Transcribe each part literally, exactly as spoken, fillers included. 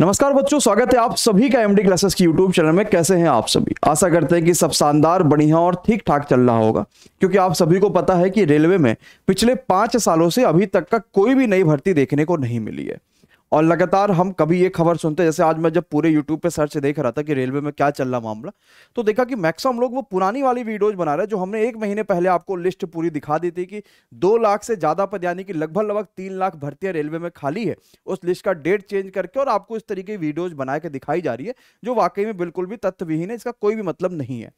नमस्कार बच्चों, स्वागत है आप सभी का एमडी क्लासेस की यूट्यूब चैनल में। कैसे हैं आप सभी? आशा करते हैं कि सब शानदार, बढ़िया और ठीक ठाक चल रहा होगा, क्योंकि आप सभी को पता है कि रेलवे में पिछले पांच सालों से अभी तक का कोई भी नई भर्ती देखने को नहीं मिली है। और लगातार हम कभी ये खबर सुनते हैं, जैसे आज मैं जब पूरे यूट्यूब पे सर्च देख रहा था कि रेलवे में क्या चल रहा मामला, तो देखा कि मैक्सिमम लोग वो पुरानी वाली वीडियोज बना रहे हैं जो हमने एक महीने पहले आपको लिस्ट पूरी दिखा दी थी कि दो लाख से ज़्यादा पद यानी कि लगभग लगभग तीन लाख भर्तियाँ रेलवे में खाली है। उस लिस्ट का डेट चेंज करके और आपको इस तरीके की वीडियोज बना के दिखाई जा रही है जो वाकई में बिल्कुल भी तथ्यविहीन है, इसका कोई भी मतलब नहीं है।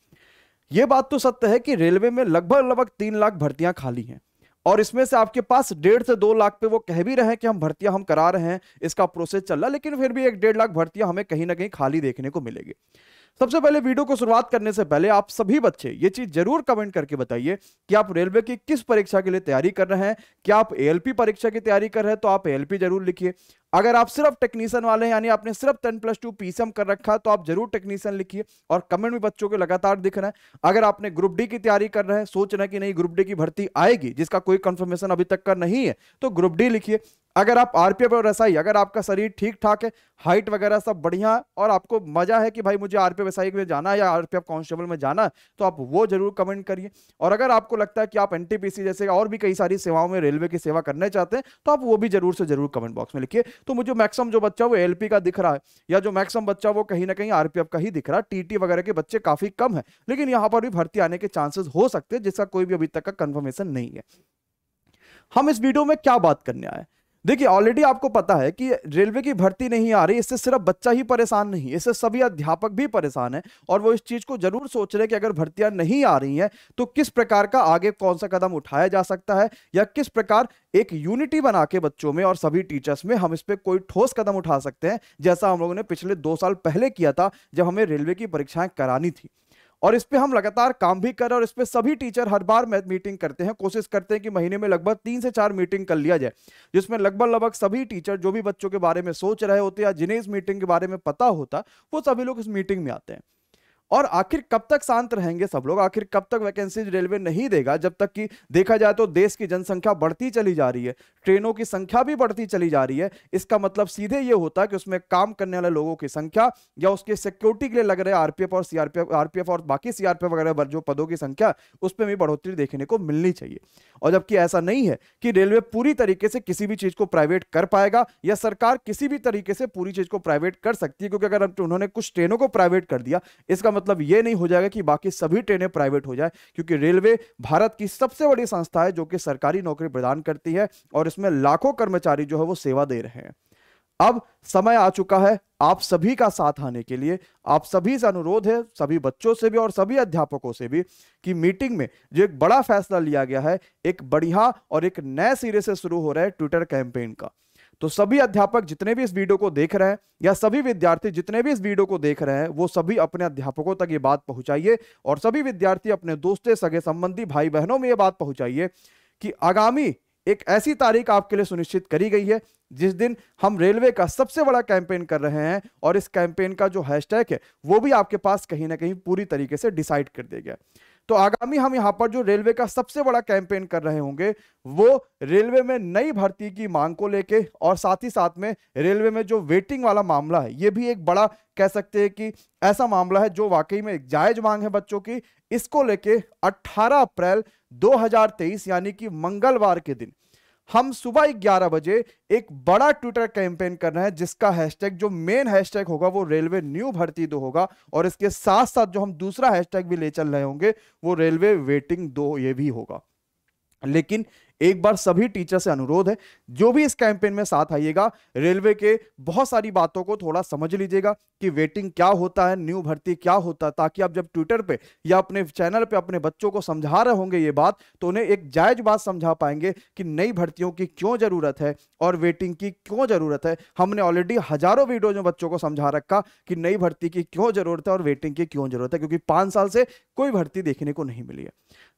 ये बात तो सत्य है कि रेलवे में लगभग लगभग तीन लाख भर्तियाँ खाली हैं और इसमें से आपके पास डेढ़ से दो लाख पे वो कह भी रहे हैं कि हम भर्तियां हम करा रहे हैं, इसका प्रोसेस चल रहा है, लेकिन फिर भी एक डेढ़ लाख भर्तियां हमें कहीं ना कहीं खाली देखने को मिलेगी। सबसे पहले वीडियो को शुरुआत करने से पहले आप सभी बच्चे ये चीज जरूर कमेंट करके बताइए कि आप रेलवे की किस परीक्षा के लिए तैयारी कर रहे हैं। क्या आप एएलपी परीक्षा की तैयारी कर रहे हैं तो आप एएलपी जरूर लिखिए। अगर आप सिर्फ टेक्नीशियन वाले हैं यानी आपने सिर्फ टेन प्लस टू पीसीएम कर रखा तो आप जरूर टेक्नीशियन लिखिए और कमेंट में बच्चों के लगातार दिख रहे हैं। अगर आपने ग्रुप डी की तैयारी कर रहे हैं, सोच रहे हैं कि नहीं ग्रुप डी की भर्ती आएगी जिसका कोई कंफर्मेशन अभी तक का नहीं है, तो ग्रुप डी लिखिए। अगर आप आरपीएफ और एसआई, अगर आपका शरीर ठीक ठाक है, हाइट वगैरह सब बढ़िया और आपको मजा है कि भाई मुझे आरपीएफ एसआई में जाना है या आरपीएफ कांस्टेबल में जाना है, तो आप वो जरूर कमेंट करिए। और अगर आपको लगता है कि आप एनटीपीसी जैसे और भी कई सारी सेवाओं में रेलवे की सेवा करना चाहते हैं तो आप वो भी जरूर से जरूर कमेंट बॉक्स में लिखिए। तो मुझे मैक्सिमम जो बच्चा वो एएलपी का दिख रहा है या जो मैक्सिमम बच्चा वो कहीं ना कहीं आरपीएफ का ही दिख रहा है। टीटी वगैरह के बच्चे काफी कम है, लेकिन यहाँ पर भी भर्ती आने के चांसेस हो सकते हैं जिसका कोई भी अभी तक का कंफर्मेशन नहीं है। हम इस वीडियो में क्या बात करने आए, देखिए ऑलरेडी आपको पता है कि रेलवे की भर्ती नहीं आ रही, इससे सिर्फ बच्चा ही परेशान नहीं, इससे सभी अध्यापक भी परेशान हैं और वो इस चीज़ को जरूर सोच रहे हैं कि अगर भर्तियां नहीं आ रही हैं तो किस प्रकार का आगे कौन सा कदम उठाया जा सकता है या किस प्रकार एक यूनिटी बना के बच्चों में और सभी टीचर्स में हम इस पर कोई ठोस कदम उठा सकते हैं, जैसा हम लोगों ने पिछले दो साल पहले किया था जब हमें रेलवे की परीक्षाएं करानी थी। और इस पे हम लगातार काम भी कर रहे हैं और इस पे सभी टीचर हर बार मीटिंग करते हैं, कोशिश करते हैं कि महीने में लगभग तीन से चार मीटिंग कर लिया जाए जिसमें लगभग लगभग सभी टीचर जो भी बच्चों के बारे में सोच रहे होते हैं या जिन्हें इस मीटिंग के बारे में पता होता वो सभी लोग इस मीटिंग में आते हैं। और आखिर कब तक शांत रहेंगे सब लोग, आखिर कब तक वैकेंसीज रेलवे नहीं देगा? जब तक कि देखा जाए तो देश की जनसंख्या बढ़ती चली जा रही है, ट्रेनों की संख्या भी बढ़ती चली जा रही है। इसका मतलब सीधे ये होता है कि उसमें काम करने वाले लोगों की संख्या या उसके सिक्योरिटी के लिए लग रहे आरपीएफ और सीआरपीएफ आरपीएफ और बाकी सीआरपीएफ वगैरह जो पदों की संख्या, उस पर भी बढ़ोतरी देखने को मिलनी चाहिए। और जबकि ऐसा नहीं है कि रेलवे पूरी तरीके से किसी भी चीज को प्राइवेट कर पाएगा या सरकार किसी भी तरीके से पूरी चीज को प्राइवेट कर सकती है, क्योंकि अगर उन्होंने कुछ ट्रेनों को प्राइवेट कर दिया इसका मतलब ये नहीं हो जाएगा कि बाकी सभी ट्रेनें प्राइवेट हो जाए, क्योंकि रेलवे भारत की सबसे बड़ी संस्था है जो कि सरकारी नौकरी प्रदान करती है और इसमें लाखों कर्मचारी जो है वो सेवा दे रहे हैं। अब समय आ चुका है आप सभी का साथ आने के लिए। आप सभी से अनुरोध है, सभी बच्चों से भी और सभी अध्यापकों से भी, कि मीटिंग में जो एक बड़ा फैसला लिया गया है, एक बढ़िया और एक नए सिरे से शुरू हो रहा है ट्विटर कैंपेन का, तो सभी अध्यापक जितने भी इस वीडियो को देख रहे हैं या सभी विद्यार्थी जितने भी इस वीडियो को देख रहे हैं वो सभी अपने अध्यापकों तक ये बात पहुंचाइए और सभी विद्यार्थी अपने दोस्तों, सगे संबंधी, भाई बहनों में ये बात पहुंचाइए कि आगामी एक ऐसी तारीख आपके लिए सुनिश्चित करी गई है जिस दिन हम रेलवे का सबसे बड़ा कैंपेन कर रहे हैं और इस कैंपेन का जो हैशटैग है वो भी आपके पास कहीं ना कहीं पूरी तरीके से डिसाइड कर दिया गया। तो आगामी हम यहाँ पर जो रेलवे का सबसे बड़ा कैंपेन कर रहे होंगे वो रेलवे में नई भर्ती की मांग को लेके और साथ ही साथ में रेलवे में जो वेटिंग वाला मामला है, ये भी एक बड़ा कह सकते हैं कि ऐसा मामला है जो वाकई में एक जायज मांग है बच्चों की। इसको लेके अठारह अप्रैल दो हज़ार तेईस यानी कि मंगलवार के दिन हम सुबह ग्यारह बजे एक बड़ा ट्विटर कैंपेन कर रहे हैं जिसका हैशटैग, जो मेन हैशटैग होगा वो रेलवे न्यू भर्ती दो होगा और इसके साथ साथ जो हम दूसरा हैशटैग भी ले चल रहे होंगे वो रेलवे वेटिंग दो ये भी होगा। लेकिन एक बार सभी टीचर से अनुरोध है, जो भी इस कैंपेन में साथ आइएगा रेलवे के बहुत सारी बातों को थोड़ा समझ लीजिएगा कि वेटिंग क्या होता है, न्यू भर्ती क्या होता है, ताकि आप जब ट्विटर पे या अपने चैनल पे अपने बच्चों को समझा रहे होंगे ये बात तो उन्हें एक जायज बात समझा पाएंगे कि नई भर्तियों की क्यों जरूरत है और वेटिंग की क्यों जरूरत है। हमने ऑलरेडी हजारों वीडियोज में बच्चों को समझा रखा कि नई भर्ती की क्यों जरूरत है और वेटिंग की क्यों जरूरत है, क्योंकि पांच साल से कोई भर्ती देखने को नहीं मिली है।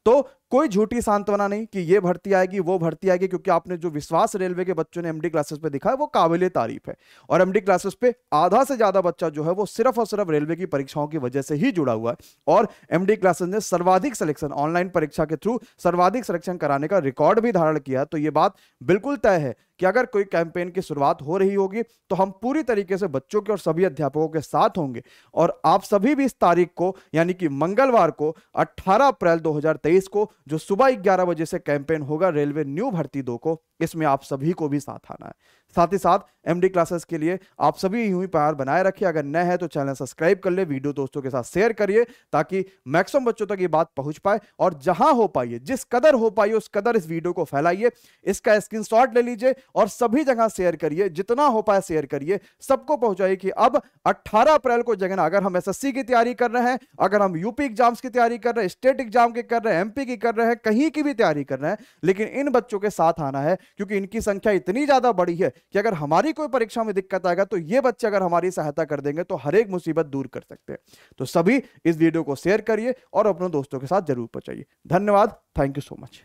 तो कोई झूठी सांत्वना नहीं कि ये भर्ती आएगी वो भर्ती आएगी, क्योंकि आपने जो विश्वास रेलवे के बच्चों ने एमडी क्लासेस पे दिखा है वो काबिले तारीफ है। और एमडी क्लासेस पे आधा से ज्यादा बच्चा जो है वो सिर्फ और सिर्फ रेलवे की परीक्षाओं की वजह से ही जुड़ा हुआ है, और एमडी क्लासेस ने सर्वाधिक सिलेक्शन ऑनलाइन परीक्षा के थ्रू सर्वाधिक सिलेक्शन कराने का रिकॉर्ड भी धारण किया। तो ये बात बिल्कुल तय है कि अगर कोई कैंपेन की शुरुआत हो रही होगी तो हम पूरी तरीके से बच्चों के और सभी अध्यापकों के साथ होंगे। और आप सभी भी इस तारीख को यानी कि मंगलवार को अठारह अप्रैल दो हज़ार तेईस को जो सुबह ग्यारह बजे से कैंपेन होगा रेलवे न्यू भर्ती दो को, इसमें आप सभी को भी साथ आना है। साथ ही साथ एमडी क्लासेस के लिए आप सभी यूं ही प्यार बनाए रखिए। अगर नए हैं तो चैनल सब्सक्राइब कर ले, वीडियो दोस्तों के साथ शेयर करिए ताकि मैक्सिमम बच्चों तक ये बात पहुंच पाए। और जहां हो पाइए, जिस कदर हो पाइए, उस कदर इस वीडियो को फैलाइए, इसका स्क्रीनशॉट ले लीजिए और सभी जगह शेयर करिए, जितना हो पाए शेयर करिए, सबको पहुंचाइए कि अब अठारह अप्रैल को जगह अगर हम एसएससी की तैयारी कर रहे हैं, अगर हम यूपी एग्जाम्स की तैयारी कर रहे हैं, स्टेट एग्जाम की कर रहे हैं, एमपी की कर रहे हैं, कहीं की भी तैयारी कर रहे हैं, लेकिन इन बच्चों के साथ आना है क्योंकि इनकी संख्या इतनी ज्यादा बड़ी है कि अगर हमारी कोई परीक्षा में दिक्कत आएगा तो ये बच्चे अगर हमारी सहायता कर देंगे तो हर एक मुसीबत दूर कर सकते हैं। तो सभी इस वीडियो को शेयर करिए और अपने दोस्तों के साथ जरूर पहुंचाइए। धन्यवाद, थैंक यू सो मच।